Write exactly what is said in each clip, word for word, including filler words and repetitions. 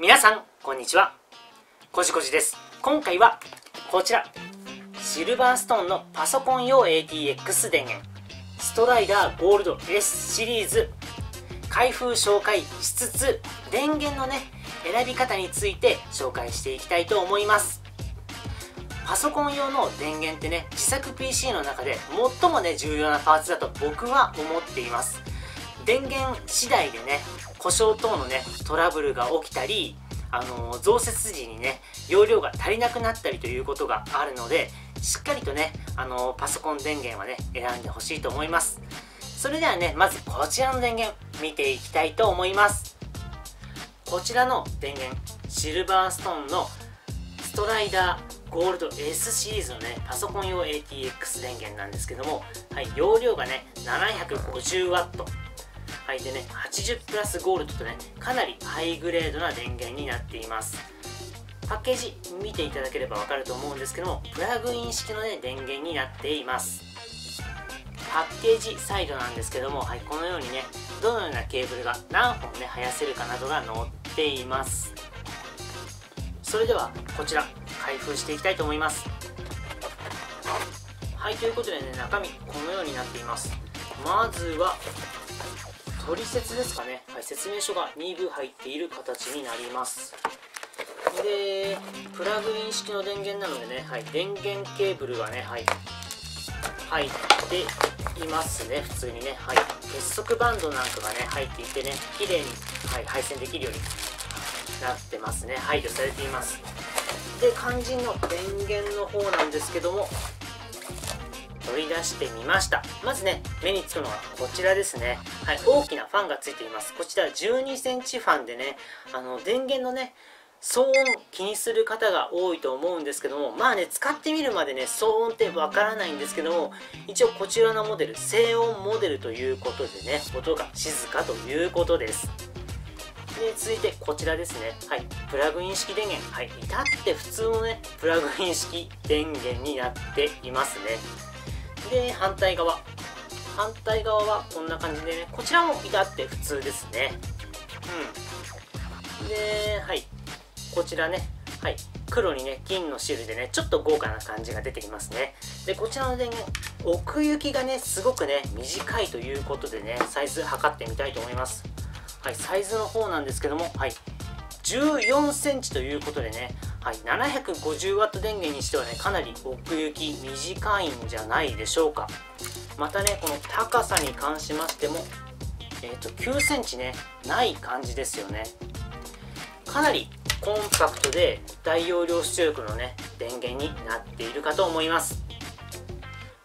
皆さんこんにちは、こじこじです。今回はこちらシルバーストーンのパソコン用 エーティーエックス 電源ストライダーゴールド エス シリーズ開封紹介しつつ、電源のね選び方について紹介していきたいと思います。パソコン用の電源ってね、自作 ピーシー の中で最もね重要なパーツだと僕は思っています。電源次第でね故障等のねトラブルが起きたり、あのー、増設時にね容量が足りなくなったりということがあるので、しっかりとね、あのー、パソコン電源はね選んでほしいと思います。それではね、まずこちらの電源見ていきたいと思います。こちらの電源シルバーストーンのストライダーゴールド エス シリーズのねパソコン用 エーティーエックス 電源なんですけども、はい、容量がね ななひゃくごじゅうワット、はい、でねはちじゅうプラスゴールドとねかなりハイグレードな電源になっています。パッケージ見ていただければ分かると思うんですけども、プラグイン式のね電源になっています。パッケージサイドなんですけども、はい、このようにねどのようなケーブルが何本ね生やせるかなどが載っています。それではこちら開封していきたいと思います。はい、ということでね、中身このようになっています。まずは取説ですかね、はい、説明書がに部入っている形になります。でプラグイン式の電源なのでね、はい、電源ケーブルがね、はい、入っていますね。普通にね、はい、結束バンドなんかがね入っていてね、綺麗に、はい、配線できるようになってますね。配慮されています。で肝心の電源の方なんですけども、取り出してみました。まずね目につくのはこちらですね、はい、大きなファンがついています。こちら じゅうにセンチ ファンでね、あの電源のね騒音気にする方が多いと思うんですけども、まあね使ってみるまでね騒音ってわからないんですけども、一応こちらのモデル静音モデルということでね、音が静かということです。で続いてこちらですね、はい、プラグイン式電源、はい、至って普通のねプラグイン式電源になっていますね。で反対側反対側はこんな感じでね、こちらも至って普通ですね。うんで、はい、こちらね、はい、黒にね金の汁でねちょっと豪華な感じが出てきますね。でこちらの電源奥行きがねすごくね短いということでね、サイズ測ってみたいと思います。はい、サイズの方なんですけども、はい、じゅうよんセンチということでね、はい、ななひゃくごじゅうワット 電源にしてはねかなり奥行き短いんじゃないでしょうか。またねこの高さに関しましても、えー、と きゅうセンチ ねない感じですよね。かなりコンパクトで大容量出力のね電源になっているかと思います。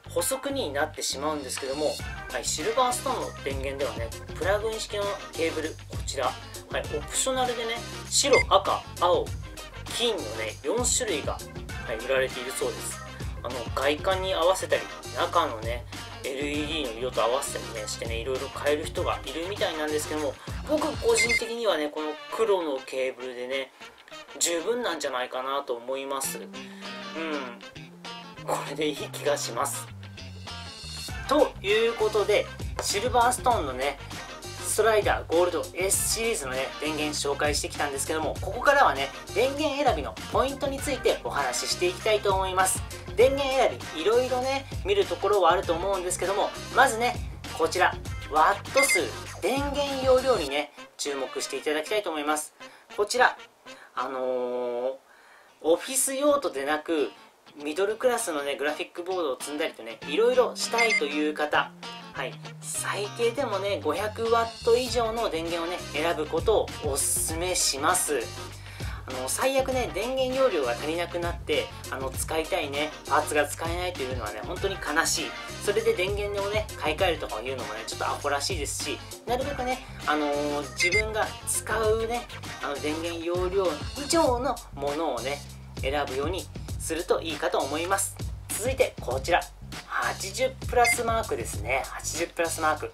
補足になってしまうんですけども、はい、シルバーストーンの電源ではねプラグイン式のケーブルこちら、はい、オプショナルでね白赤青金のねよんしゅるいが、はい、売られているそうです。あの外観に合わせたり中のね エルイーディー の色と合わせたりねしてね、いろいろ変える人がいるみたいなんですけども、僕個人的にはねこの黒のケーブルでね十分なんじゃないかなと思います。うん、これでいい気がします。ということでシルバーストーンのねストライダーゴールド エス シリーズの、ね、電源紹介してきたんですけども、ここからはね電源選びのポイントについてお話ししていきたいと思います。電源選びいろいろね見るところはあると思うんですけども、まずねこちらワット数、電源容量にね注目していただきたいと思います。こちらあのー、オフィス用途でなくミドルクラスのねグラフィックボードを積んだりとねいろいろしたいという方、はい、最低でもね ごひゃくワット 以上の電源をね選ぶことをお勧めします。あの最悪ね電源容量が足りなくなって、あの使いたいねパーツが使えないというのはね本当に悲しい。それで電源をね買い替えるとかいうのもねちょっとアホらしいですし、なるべくね、あのー、自分が使うねあの電源容量以上のものをね選ぶようにするといいかと思います。続いてこちらはちじゅうプラスマークですね。はちじゅうプラスマーク、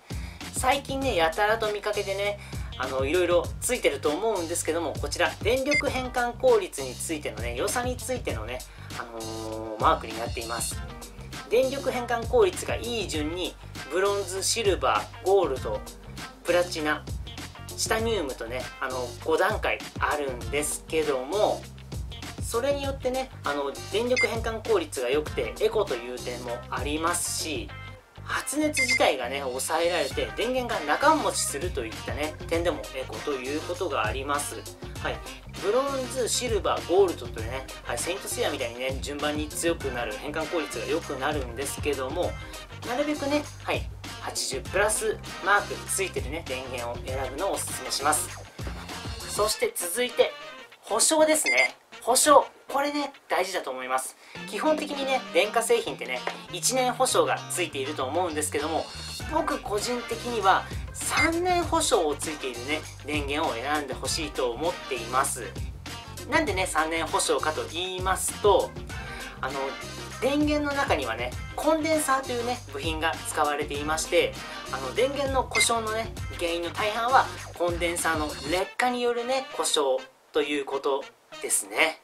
最近ねやたらと見かけてねあのいろいろついてると思うんですけども、こちら電力変換効率についてのね良さについてのね、あのー、マークになっています。電力変換効率がいい順にブロンズ、シルバー、ゴールド、プラチナ、チタニウムとね、あのご段階あるんですけども、それによってね、あの電力変換効率が良くてエコという点もありますし、発熱自体がね抑えられて電源が長持ちするといったね点でもエコということがあります。はい、ブロンズ、シルバー、ゴールドとね、はい、セイントセイヤみたいにね順番に強くなる、変換効率が良くなるんですけども、なるべくね、はい、はちじゅうプラスマークついてるね電源を選ぶのをおすすめします。そして続いて保証ですね。保証、これね大事だと思います。基本的にね電化製品ってねいちねん保証がついていると思うんですけども、僕個人的にはさんねん保証をついているね電源を選んでほしいと思っています。なんでねさんねん保証かと言いますと、あの電源の中にはねコンデンサーというね部品が使われていまして、あの電源の故障のね原因の大半はコンデンサーの劣化によるね故障ということですね。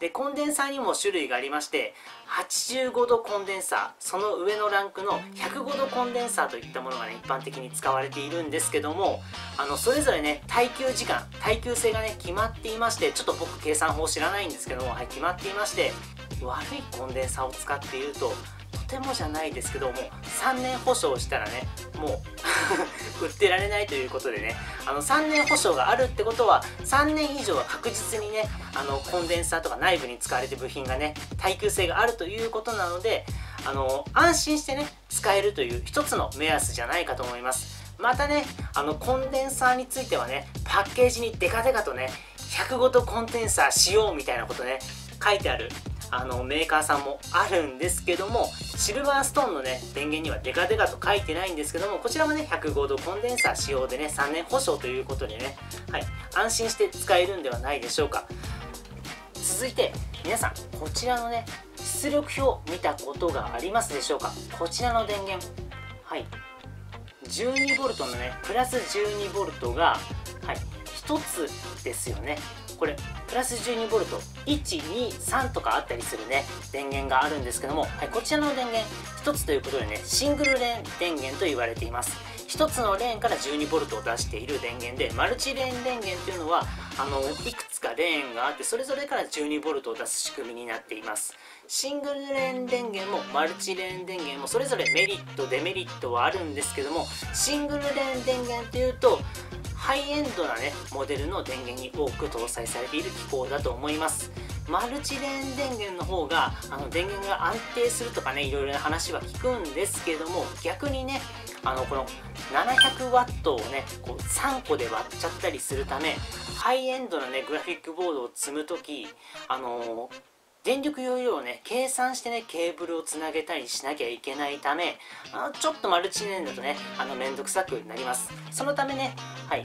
でコンデンサーにも種類がありまして、はちじゅうごどコンデンサー、その上のランクのひゃくごどコンデンサーといったものがね一般的に使われているんですけども、あのそれぞれね耐久時間、耐久性がね決まっていまして、ちょっと僕計算法知らないんですけども、はい、決まっていまして、悪いコンデンサーを使っているととてもじゃないですけどもさんねん保証したらねもう売ってられないということでね、あのさんねん保証があるってことはさんねん以上は確実にね、あのコンデンサーとか内部に使われてる部品がね耐久性があるということなので、あの安心してね使えるという一つの目安じゃないかと思います。またね、あのコンデンサーについてはねパッケージにデカデカとねひゃくごどコンデンサー使用みたいなことね書いてあるあのメーカーさんもあるんですけども、シルバーストーンのね電源にはデカデカと書いてないんですけども、こちらもねひゃくごどコンデンサー使用でねさんねん保証ということでね、はい、安心して使えるんではないでしょうか。続いて皆さん、こちらのね出力表見たことがありますでしょうか。こちらの電源、はい、じゅうにボルトのねプラスじゅうにボルトが、はい、ひとつですよね。これプラス じゅうにボルトいち、に、さん とかあったりするね電源があるんですけども、はい、こちらの電源ひとつということでねシングルレーン電源と言われています。ひとつのレーンから じゅうにボルトを出している電源で、マルチレーン電源というのはあのいくつかレーンがあって、それぞれから じゅうにボルトを出す仕組みになっています。シングルレーン電源もマルチレーン電源もそれぞれメリットデメリットはあるんですけども、シングルレーン電源というとハイエンドなねモデルの電源に多く搭載されている機構だと思います。マルチレーン電源の方があの電源が安定するとかねいろいろな話は聞くんですけども、逆にねあのこの ななひゃくワット をねこうさんこで割っちゃったりするため、ハイエンドなねグラフィックボードを積む時、あのー電力容量をね計算してねケーブルをつなげたりしなきゃいけないため、あちょっとマルチレーンだとねあの面倒くさくなります。そのためね、はい、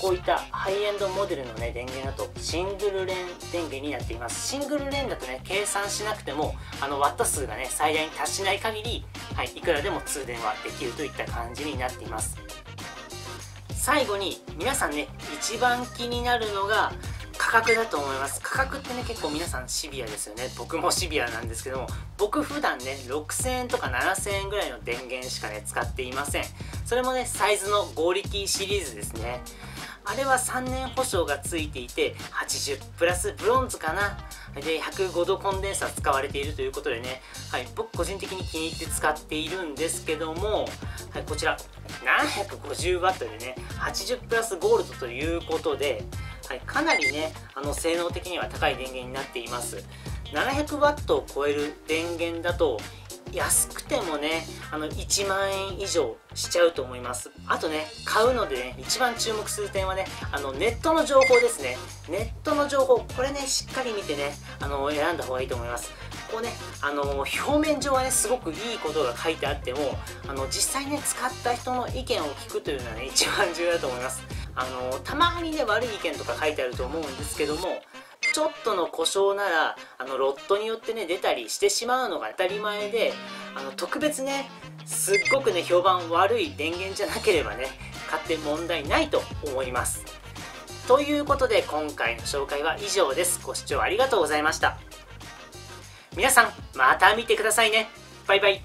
こういったハイエンドモデルのね電源だとシングルレーン電源になっています。シングルレーンだとね計算しなくてもあのワット数がね最大に達しない限り、はい、いくらでも通電はできるといった感じになっています。最後に皆さんね一番気になるのが価格だと思います。価格ってね結構皆さんシビアですよね。僕もシビアなんですけども、僕普段ねろくせんえんとかななせんえんぐらいの電源しかね使っていません。それもねサイズのごりきシリーズですね。あれはさんねん保証がついていてはちじゅうプラスブロンズかなでひゃくごどコンデンサー使われているということでね、はい、僕個人的に気に入って使っているんですけども、はい、こちら ななひゃくごじゅうワット でねはちじゅうプラスゴールドということで、はい、かなりねあの性能的には高い電源になっています。 ななひゃくワット を超える電源だと安くてもねあのいちまんえん以上しちゃうと思います。あとね買うのでね一番注目する点はねあのネットの情報ですね。ネットの情報、これねしっかり見てねあの選んだ方がいいと思います。こうねあの表面上はねすごくいいことが書いてあっても、あの実際ね使った人の意見を聞くというのはね一番重要だと思います。あのたまにね悪い意見とか書いてあると思うんですけども、ちょっとの故障ならあのロットによってね出たりしてしまうのが当たり前で、あの特別ねすっごくね評判悪い電源じゃなければね買って問題ないと思います。ということで今回の紹介は以上です。ご視聴ありがとうございました。皆さんまた見てくださいね。バイバイ。